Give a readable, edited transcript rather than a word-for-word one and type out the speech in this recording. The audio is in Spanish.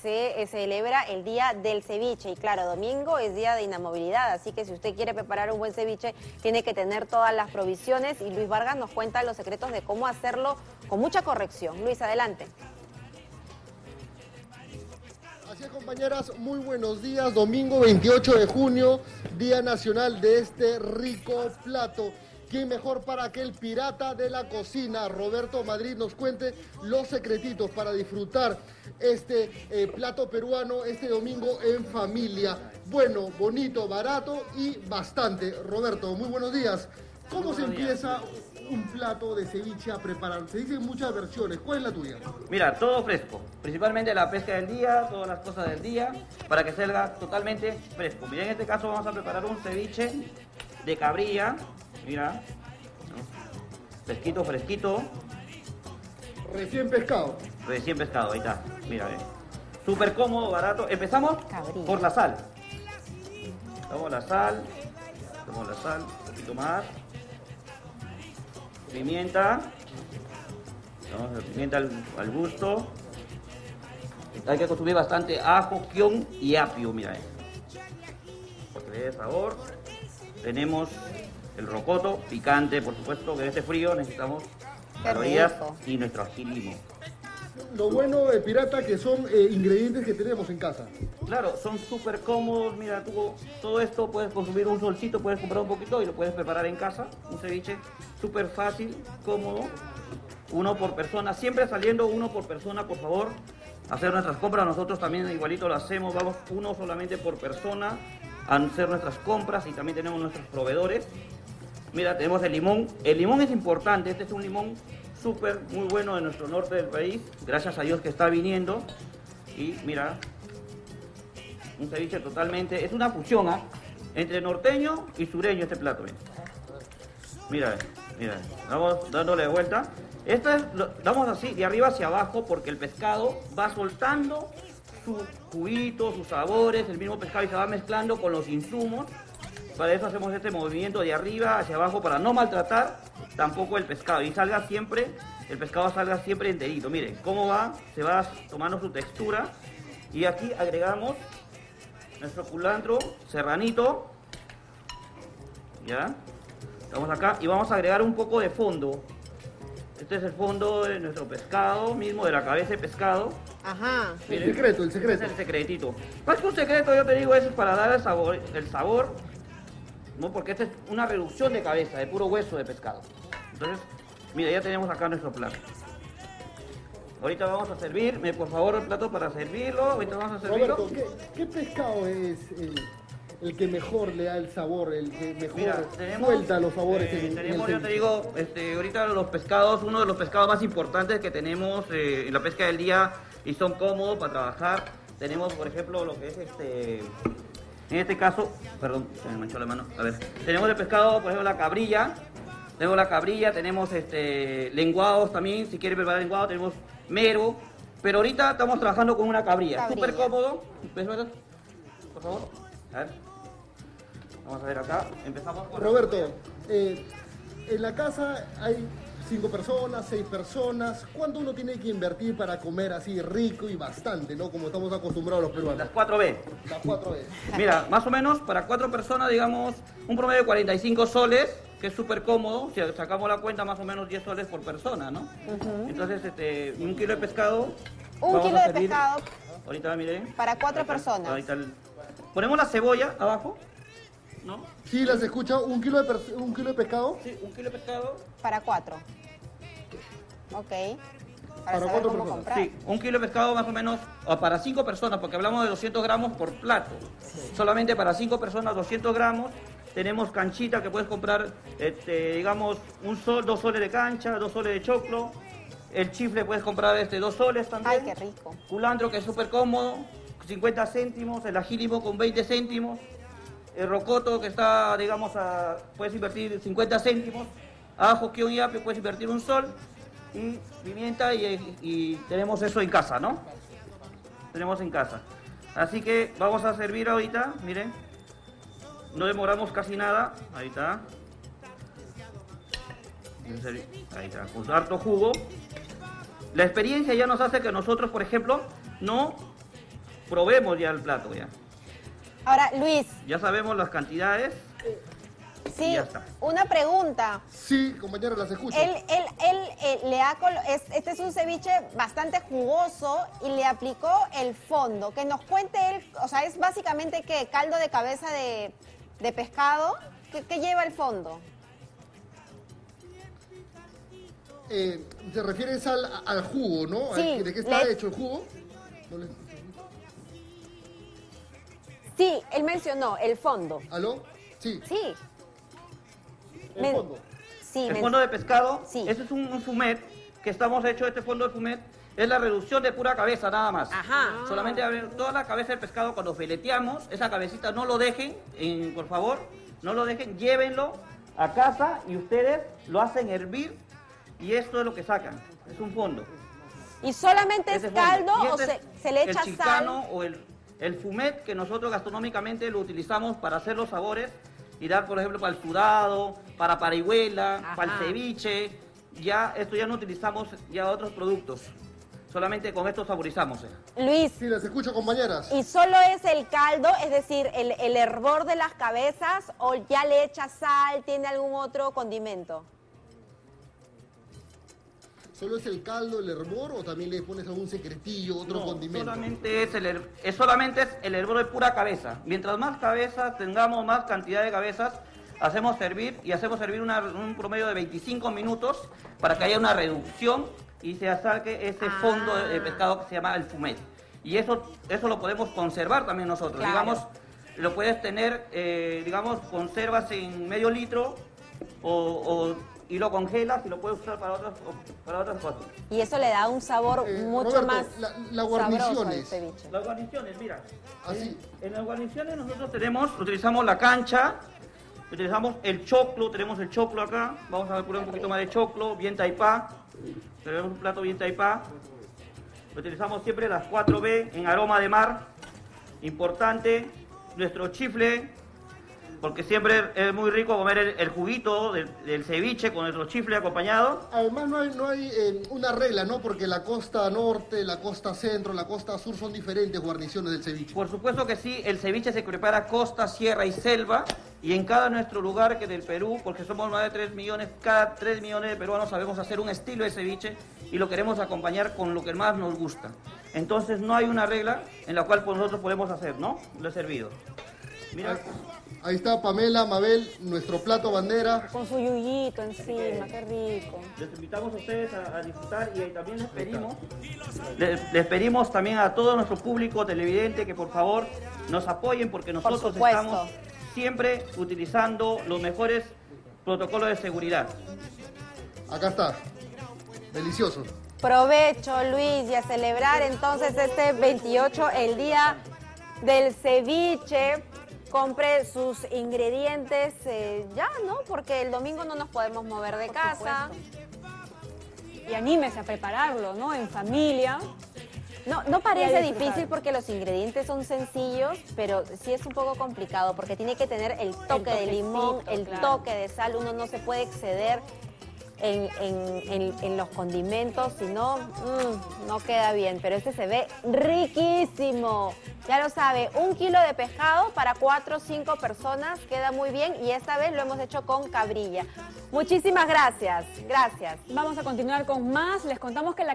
se celebra el día del ceviche. Y claro, domingo es día de inamovilidad, así que si usted quiere preparar un buen ceviche, tiene que tener todas las provisiones. Y Luis Vargas nos cuenta los secretos de cómo hacerlo con mucha corrección. Luis, adelante. Así es, compañeras, muy buenos días. Domingo 28 de junio, Día Nacional de este rico plato. ¿Quién mejor para que el pirata de la cocina, Roberto Madrid, nos cuente los secretitos para disfrutar este plato peruano este domingo en familia? Bueno, bonito, barato y bastante. Roberto, muy buenos días. ¿Cómo se empieza un plato de ceviche a preparar? Se dicen muchas versiones. ¿Cuál es la tuya? Mira, todo fresco. Principalmente la pesca del día, todas las cosas del día, para que salga totalmente fresco. Mira, en este caso vamos a preparar un ceviche de cabrilla. Mira, pesquito, fresquito. Recién pescado. Recién pescado, ahí está. Mira, ve. Súper cómodo, barato. Empezamos por la sal. Damos la sal. Damos la sal, un poquito más. Pimienta. Damos la pimienta al gusto. Hay que consumir bastante ajo, kion y apio, mira, ve. Porque le dé sabor. Tenemos el rocoto, picante, por supuesto, que en este frío necesitamos calorías y nuestro ají limo. Lo bueno de pirata que son ingredientes que tenemos en casa. Claro, son súper cómodos. Mira, tú todo esto puedes consumir un solcito, puedes comprar un poquito y lo puedes preparar en casa. Un ceviche súper fácil, cómodo, uno por persona. Siempre saliendo uno por persona, por favor. Hacer nuestras compras, nosotros también igualito lo hacemos. Vamos uno solamente por persona a hacer nuestras compras y también tenemos nuestros proveedores. Mira, tenemos el limón. El limón es importante. Este es un limón súper, muy bueno de nuestro norte del país. Gracias a Dios que está viniendo. Y mira, un ceviche totalmente... Es una fusión, ¿eh?, entre norteño y sureño este plato. Mira, mira. Vamos dándole vuelta. Esto es, lo damos así, de arriba hacia abajo, porque el pescado va soltando sus juguitos, sus sabores. El mismo pescado y se va mezclando con los insumos. Para eso hacemos este movimiento de arriba hacia abajo para no maltratar tampoco el pescado. Y salga siempre, el pescado salga siempre enterito. Miren cómo va, se va tomando su textura. Y aquí agregamos nuestro culantro serranito. Ya, estamos acá y vamos a agregar un poco de fondo. Este es el fondo de nuestro pescado mismo, de la cabeza de pescado. Ajá. Miren, el secreto, el secreto. Este es el secretito. Más que un secreto, yo te digo, eso es para dar el sabor. El sabor. No, porque esta es una reducción de cabeza, de puro hueso de pescado. Entonces, mira, ya tenemos acá nuestro plato. Ahorita vamos a servir, por favor, el plato para servirlo. Ahorita vamos a servirlo. Roberto, ¿qué pescado es el que mejor le da el sabor, el que mejor suelta los sabores? Yo te digo, ahorita los pescados, uno de los pescados más importantes que tenemos en la pesca del día y son cómodos para trabajar. Tenemos, por ejemplo, lo que es en este caso, perdón, se me manchó la mano, a ver, tenemos el pescado, por ejemplo, la cabrilla, tenemos lenguados también, si quiere preparar lenguado, tenemos mero, pero ahorita estamos trabajando con una cabrilla, súper cómodo. Por favor, a ver, vamos a ver acá, empezamos con... Roberto, en la casa hay 5 personas, 6 personas, ¿cuánto uno tiene que invertir para comer así rico y bastante, no? Como estamos acostumbrados los peruanos. Las 4B. Las 4B. Mira, más o menos para 4 personas, digamos, un promedio de 45 soles, que es súper cómodo. Si sacamos la cuenta, más o menos 10 soles por persona, ¿no? Entonces, 1 kilo de pescado. 1 kilo de pescado. Ahorita, mire. Para 4 personas. Ahorita ponemos la cebolla abajo. ¿No? Sí, las escucha. ¿Un kilo de pescado? Sí, 1 kilo de pescado. Para 4. Ok. Para 4 personas. Comprar. Sí, 1 kilo de pescado más o menos para 5 personas, porque hablamos de 200 gramos por plato. Sí. Solamente para 5 personas, 200 gramos. Tenemos canchita que puedes comprar, digamos, 2 soles de cancha, 2 soles de choclo. El chifle puedes comprar 2 soles también. Ay, qué rico. Culantro, que es súper cómodo, 50 céntimos. El ají limo con 20 céntimos. El rocoto, que está, digamos, puedes invertir 50 céntimos. Ajo, kion y apio, puedes invertir 1 sol. Y pimienta, y tenemos eso en casa, ¿no? Tenemos en casa. Así que vamos a servir ahorita, miren. No demoramos casi nada. Ahí está. Ahí está, con harto jugo. La experiencia ya nos hace que nosotros, por ejemplo, no probemos ya el plato ya. Ahora, Luis. Ya sabemos las cantidades. Sí, una pregunta. Sí, compañero, las escucho. Este es un ceviche bastante jugoso y le aplicó el fondo. Que nos cuente él, o sea, es básicamente ¿qué? Caldo de cabeza de pescado. ¿Qué lleva el fondo? ¿Te refieres al jugo, no? Sí. ¿De qué está hecho el jugo? No le... Sí, él mencionó el fondo. ¿Aló? Sí. Sí. El fondo. Sí, el fondo de pescado, sí. Ese es un fumet que estamos hecho, este fondo de fumet es la reducción de pura cabeza nada más. Ajá. Solamente toda la cabeza del pescado cuando fileteamos, esa cabecita no lo dejen, por favor, no lo dejen, llévenlo a casa y ustedes lo hacen hervir y esto es lo que sacan, es un fondo. ¿Y solamente es caldo o se le echa sal? El chilcano o el fumet que nosotros gastronómicamente lo utilizamos para hacer los sabores y dar, por ejemplo, para el sudado, para parihuela, ajá, para el ceviche. Ya, esto ya no utilizamos ya otros productos. Solamente con esto saborizamos. Luis. Sí, les escucho, compañeras. ¿Y solo es el caldo, es decir, el hervor de las cabezas o ya le echa sal, tiene algún otro condimento? ¿Solo es el caldo, el hervor o también le pones algún secretillo, otro condimento? Solamente es solamente el hervor de pura cabeza. Mientras más cabezas tengamos, más cantidad de cabezas, hacemos servir y hacemos servir un promedio de 25 minutos para que haya una reducción y se saque ese fondo de pescado que se llama el fumet. Y eso lo podemos conservar también nosotros. Claro. Digamos, lo puedes tener, digamos, conservas en medio litro y lo congelas y lo puedes usar para otras cosas. Y eso le da un sabor mucho Roberto, más la guarniciones. Las guarniciones, mira. Así. En las guarniciones nosotros utilizamos la cancha, utilizamos el choclo, tenemos el choclo acá. Vamos a probar un poquito más de choclo, bien taipá. Tenemos un plato bien taipá. Utilizamos siempre las 4B en Aroma de Mar. Importante. Nuestro chifle. Porque siempre es muy rico comer el juguito del ceviche con nuestro chifle acompañado. Además no hay una regla, ¿no? Porque la costa norte, la costa centro, la costa sur son diferentes guarniciones del ceviche. Por supuesto que sí, el ceviche se prepara costa, sierra y selva. Y en cada nuestro lugar que del Perú, porque somos más de 3 millones, cada 3 millones de peruanos sabemos hacer un estilo de ceviche y lo queremos acompañar con lo que más nos gusta. Entonces no hay una regla en la cual nosotros podemos hacer, ¿no? Lo he servido. Mira. Ahí está Pamela, Mabel, nuestro plato bandera. Con su yuyito encima, qué rico. Les invitamos a ustedes a disfrutar y también les pedimos también a todo nuestro público televidente que por favor nos apoyen porque nosotros estamos siempre utilizando los mejores protocolos de seguridad. Acá está, delicioso. Provecho Luis y a celebrar entonces este 28, el día del ceviche. Compre sus ingredientes ya, ¿no? Porque el domingo no nos podemos mover de casa. Y anímese a prepararlo, ¿no? En familia. No parece difícil porque los ingredientes son sencillos, pero sí es un poco complicado porque tiene que tener el toque de limón, el toque de sal. Uno no se puede exceder en los condimentos, si no, no queda bien. Pero este se ve riquísimo. Ya lo sabe, 1 kilo de pescado para 4 o 5 personas, queda muy bien y esta vez lo hemos hecho con cabrilla. Muchísimas gracias. Gracias. Vamos a continuar con más. Les contamos que la